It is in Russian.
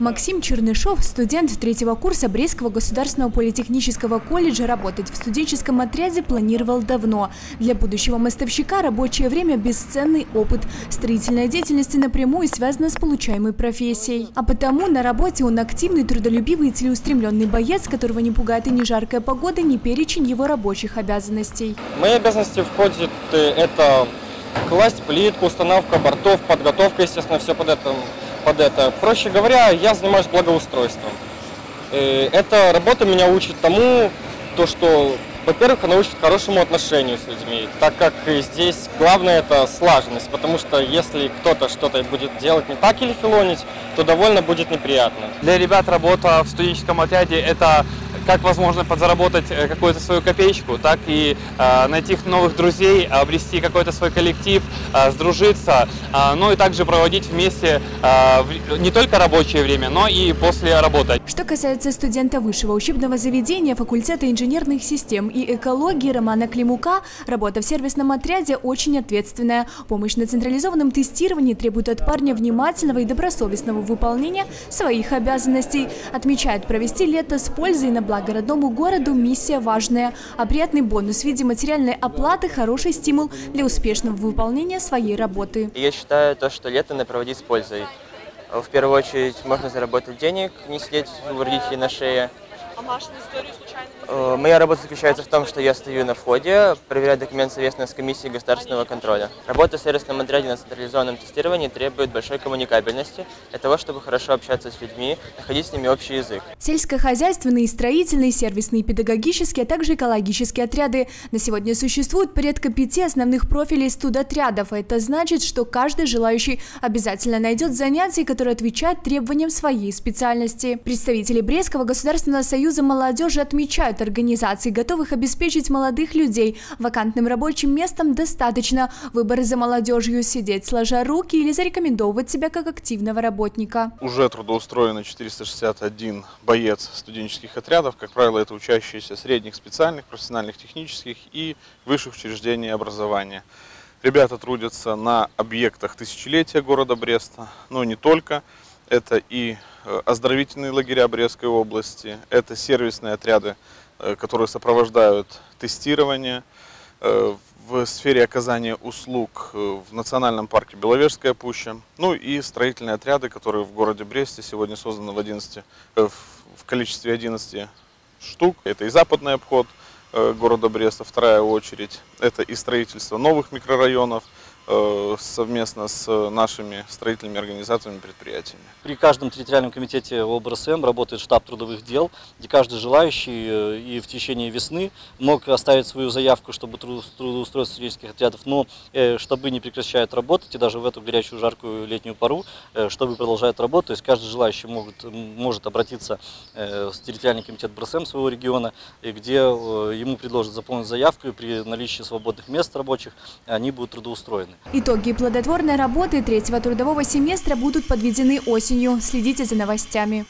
Максим Чернышов, студент третьего курса Брестского государственного политехнического колледжа, работать в студенческом отряде планировал давно. Для будущего мостовщика рабочее время – бесценный опыт. Строительная деятельность напрямую связана с получаемой профессией. А потому на работе он активный, трудолюбивый и целеустремленный боец, которого не пугает и ни жаркая погода, ни перечень его рабочих обязанностей. Мои обязанности входят – это класть плитку, установка бортов, подготовка, естественно, все под это. Проще говоря, я занимаюсь благоустройством. Эта работа меня учит тому, что, во-первых, она учит хорошему отношению с людьми, так как здесь главное – это слаженность, потому что если кто-то что-то будет делать не так или филонить, то довольно будет неприятно. Для ребят работа в студенческом отряде – это как возможно подзаработать какую-то свою копеечку, так и найти новых друзей, обрести какой-то свой коллектив, сдружиться, ну и также проводить вместе не только рабочее время, но и после работы. Что касается студента высшего учебного заведения, факультета инженерных систем и экологии Романа Климука, работа в сервисном отряде очень ответственная. Помощь на централизованном тестировании требует от парня внимательного и добросовестного выполнения своих обязанностей. Отмечает, провести лето с пользой на благо родному городу миссия важная, а приятный бонус в виде материальной оплаты – хороший стимул для успешного выполнения своей работы. Я считаю, что лето надо проводить с пользой. В первую очередь можно заработать денег, не сидеть у родителей на шее. Моя работа заключается в том, что я стою на входе, проверяю документы совместно с комиссией государственного контроля. Работа в сервисном отряде на централизованном тестировании требует большой коммуникабельности для того, чтобы хорошо общаться с людьми, находить с ними общий язык. Сельскохозяйственные, строительные, сервисные, педагогические, а также экологические отряды. На сегодня существует порядка 5 основных профилей студотрядов. Это значит, что каждый желающий обязательно найдет занятие, которое отвечает требованиям своей специальности. Представители Брестского государственного союза молодежи отмечают, организации готовых обеспечить молодых людей вакантным рабочим местом достаточно. Выбор за молодежью – сидеть сложа руки или зарекомендовывать себя как активного работника. Уже трудоустроено 461 боец студенческих отрядов. Как правило, это учащиеся средних специальных, профессиональных, технических и высших учреждений образования. Ребята трудятся на объектах тысячелетия города Бреста, но не только. Это и оздоровительные лагеря Брестской области, это сервисные отряды, которые сопровождают тестирование в сфере оказания услуг в национальном парке Беловежская пуща, ну и строительные отряды, которые в городе Бресте сегодня созданы в количестве 11 штук. Это и западный обход города Бреста, вторая очередь, это и строительство новых микрорайонов, совместно с нашими строительными организациями и предприятиями. При каждом территориальном комитете ОБРСМ работает штаб трудовых дел, где каждый желающий и в течение весны мог оставить свою заявку, чтобы трудоустройство студенческих отрядов, но штабы не прекращают работать, и даже в эту горячую, жаркую летнюю пору штабы продолжают работу, то есть каждый желающий может обратиться в территориальный комитет БРСМ своего региона, где ему предложат заполнить заявку, и при наличии свободных мест рабочих они будут трудоустроены. Итоги плодотворной работы третьего трудового семестра будут подведены осенью. Следите за новостями.